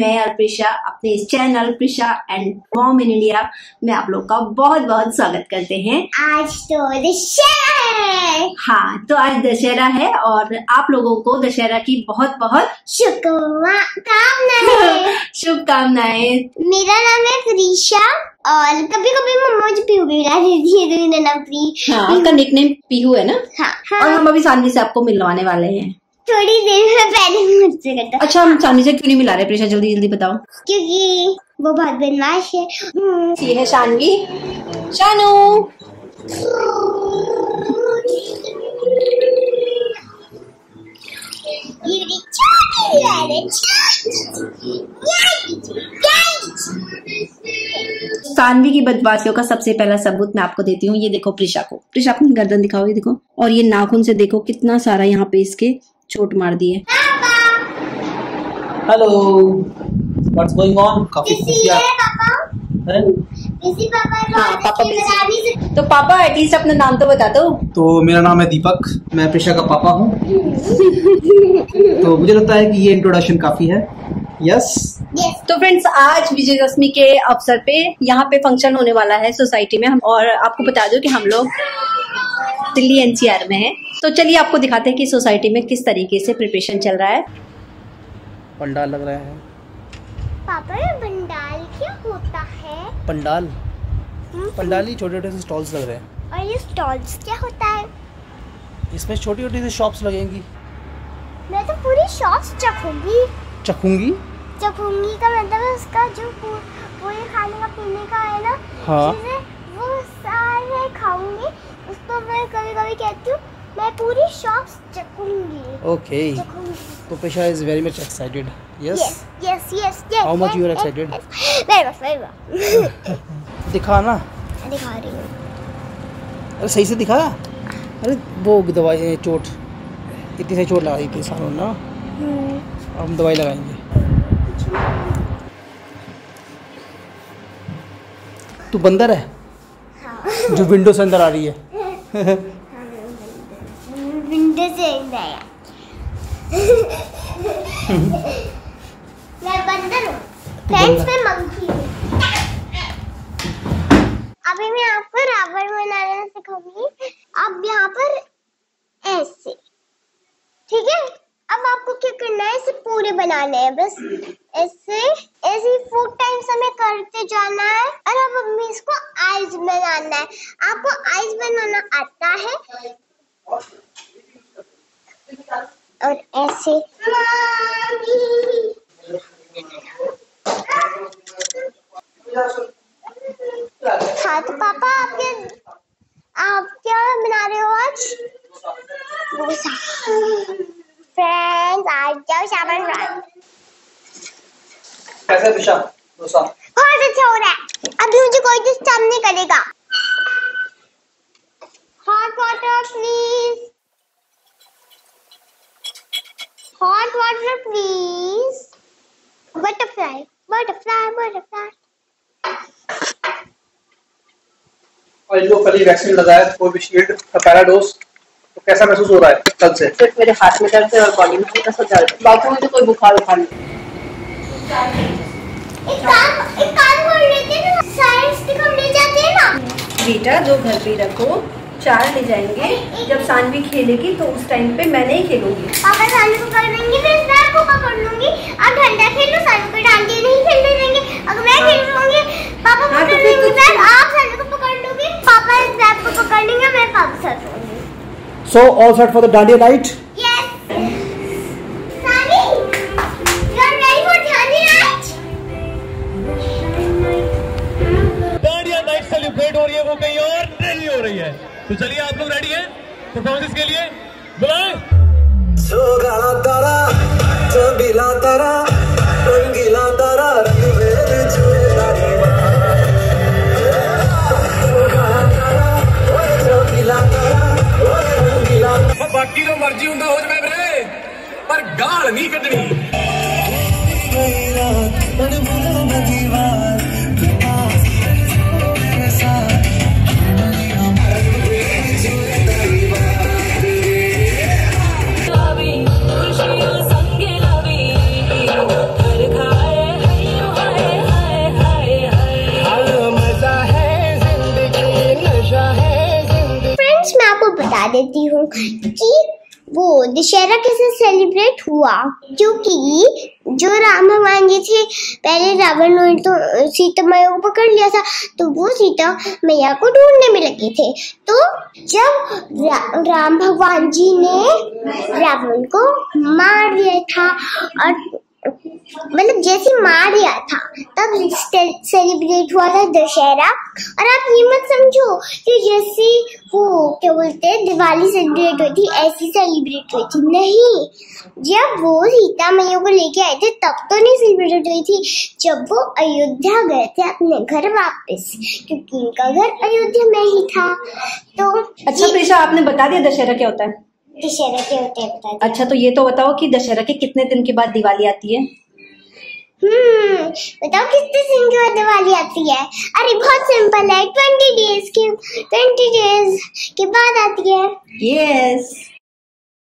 मैं अल्पेशा अपने इस channel Prisha and worm in India में आप लोग का बहुत बहुत स्वागत करते हैं। आज तो दशहरा है। हाँ, तो आज दशहरा है और आप लोगों को दशहरा की बहुत बहुत शुभकामनाएं। शुभकामनाएं। मेरा नाम है प्रिशा और कभी कभी मम्मा मुझे पीहू भी बुला देती है, तो मेरा नाम प्रिशा। आपका निकनेम पीहू है ना? हाँ, हाँ। और हम अभी शानवी से आपको मिलवाने वाले हैं थोड़ी देर में। पहले मुझसे कहता। अच्छा, हम शानवी से क्यों नहीं मिला रहे प्रिशा? जल्दी जल्दी बताओ। क्योंकि वो बहुत बदमाश है। ये है शानवी। शानू शानवी की बदमाशियों का सबसे पहला सबूत मैं आपको देती हूँ। ये देखो प्रिशा को। प्रिशा अपनी गर्दन दिखाओ, ये देखो। और ये नाखून से देखो कितना सारा यहाँ पे इसके चोट मार दी है। Hello, what's going on? काफी खुशियाँ। तो पापा एटलीस्ट अपना नाम तो बता दो। तो मेरा नाम है दीपक, मैं प्रिशा का पापा हूँ। तो मुझे लगता है कि ये इंट्रोडक्शन काफी है। यस। तो फ्रेंड्स, आज विजयदशमी के अवसर पे यहाँ पे फंक्शन होने वाला है सोसाइटी में। और आपको बता दो कि हम लोग दिल्ली एनसीआर में हैं। तो चलिए आपको दिखाते हैं कि सोसाइटी में किस तरीके से प्रिपरेशन चल रहा है। पंडाल लग रहा है। पापा, ये पंडाल क्या होता है? पंडाल पंडाल ही छोटे छोटे से स्टॉल्स लग रहे हैं। और ये स्टॉल्स क्या होता है? इसमें छोटी छोटी से शॉप्स लगेंगी। मैं तो पूरी शॉप्स चखूंगी। चखूंगी? चखूंगी का मतलब है उसका जो पूरे खाने का पीने का है ना। हाँ। वो सारे खाऊंगी। उसको मैं कभी कभी कहती हूँ मैं पूरी शॉप्स चखूंगी। ओके। तो Prisha is very much excited. Yes yes yes. How much you are excited? Very much. दिखा ना। दिखा रही हूँ। अरे सही से दिखा। अरे वो दवाई चोट इतनी सही चोट लगा रही थी सालों ना। हम दवाई लगाएंगे। तू बंदर है? हाँ। जो विंडो से अंदर आ रही है। मैं बंदर हूँ। फ्रेंड्स, मैं मंकी हूँ। अभी मैं आपको रावण बनाना सिखाऊंगी। अब यहाँ पर ऐसे, ठीक है? अब आपको क्या करना है, इसे पूरे बनाने हैं बस। ऐसे ऐसे 4 टाइम्स हमें करते जाना है। और अब हमें इसको आइज बनाना है। आपको आइज बनाना आता है? और ऐसे था। तो पापा, आप क्या बना रहे हो आज? डोसा। फ्रेंड्स, आज डोसा बन रहा है। कैसा है प्रिशा? डोसा बहुत अच्छा हो रहा है। अभी मुझे कोई डिस्टर्ब नहीं करेगा। Hot water please. Hot water, please. Butterfly, butterfly, butterfly. और जो कल ही वैक्सीन लगाया कोविशील्ड का पहला डोज, तो कैसा महसूस हो रहा है कल से? सिर्फ मेरे हाथ में दर्द है और बॉडी में थोड़ा सा दर्द। बाकी मुझे कोई बुखार नहीं। एक काम कर लेते हैं ना, साइंस के कमरे जाते हैं ना। बेटा, जो घर पे रखो 4 ले जाएंगे। जब शानवी खेलेगी तो उस टाइम पे मैं नहीं खेलूंगी। पापा शानवी को कर देंगे, फिर मैं आपको पकड़ लूंगी। आप ठंडा खेलो, शानवी को डाल के नहीं खेलने देंगे। अगर मैं खेल लूंगी, पापा पकड़ लेंगे, फिर आप शानवी को पकड़ लोगे। पापा इस बैग को पकड़ लेंगे, मैं पापा साथ लूंगी। So all set for the dandiya night? Yes. Shanvi, you are ready for dandiya night? Dandiya night celebrate हो रही है, वो कहीं और नहीं हो रही है। तो चलिए, आप लोग रेडी हैं परफॉर्मेंस के लिए? बुलाएं। सोगा तारा, चंबिला तारा, रंगीला तारा, रंगीला तारा। सोगा तारा, चंबिला तारा, रंगीला तारा। बाकी तो मर्जी होंदा हो जावे रे, पर गाल नहीं कटनी। कोई रात अनमोल दीवार संग लवी घर खाए बता देती हूँ कि वो दशहरा कैसे सेलिब्रेट हुआ, क्योंकि जो राम भगवान जी थे पहले रावण ने तो सीता मैया को पकड़ लिया था, तो वो सीता मैया को ढूंढने में लगे थे। तो जब राम भगवान जी ने रावण को मार दिया था, और मतलब जैसे मार दिया था तब सेलिब्रेट हुआ था दशहरा। और आप ये मत समझो कि जैसे वो क्या बोलते हैं दिवाली सेलिब्रेट हुई थी ऐसी सेलिब्रेट हुई थी, नहीं। जब वो सीता मैया को लेके आए थे तब तो नहीं सेलिब्रेट हुई थी, जब वो अयोध्या गए थे अपने घर वापस, क्योंकि उनका घर अयोध्या में ही था। तो अच्छा प्रिशा, आपने बता दिया दशहरा क्या होता है? दशहरा के होते हैं। अच्छा, तो ये तो बताओ कि दशहरा के कितने दिन के बाद दिवाली आती है? बताओ कितने दिन के बाद दिवाली आती है? अरे बहुत सिंपल है, 20 डेज के बाद आती है। यस